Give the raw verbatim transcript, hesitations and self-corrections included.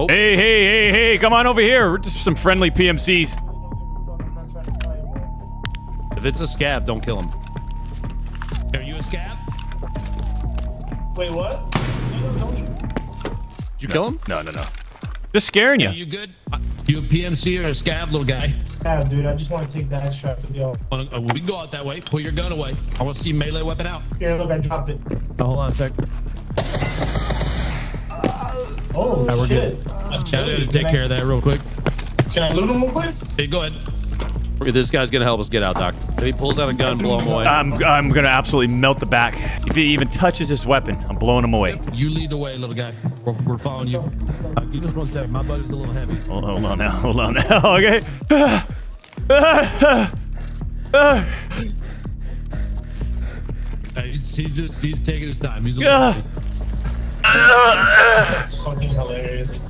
Oh. Hey, hey, hey, hey, come on over here. We're just some friendly P M Cs. If it's a scab, don't kill him. Are you a scab? Wait, what? Did you no. kill him? No, no, no. Just scaring you. Hey, you good? You a P M C or a scab, little guy? Scab, dude. I just want to take that extra after the oh, we can go out that way. Pull your gun away. I want to see melee weapon out. Yeah, look, I dropped it. Oh, hold on a sec. Uh, oh, right, we're shit. Good. Uh, yeah, I gotta take I... care of that real quick. Can I loot him real quick? Hey, go ahead. This guy's gonna help us get out, Doc. If he pulls out a gun, blow him away. I'm, I'm gonna absolutely melt the back. If he even touches this weapon, I'm blowing him away. You lead the way, little guy. We're, we're following you. Uh, give us one sec. My buddy's a little heavy. Hold, hold on now. Hold on now. Okay. Uh, uh, uh. He's, he's just he's taking his time. He's a little uh, heavy. Uh, uh, That's fucking hilarious.